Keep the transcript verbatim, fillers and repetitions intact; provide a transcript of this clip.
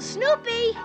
Snoopy!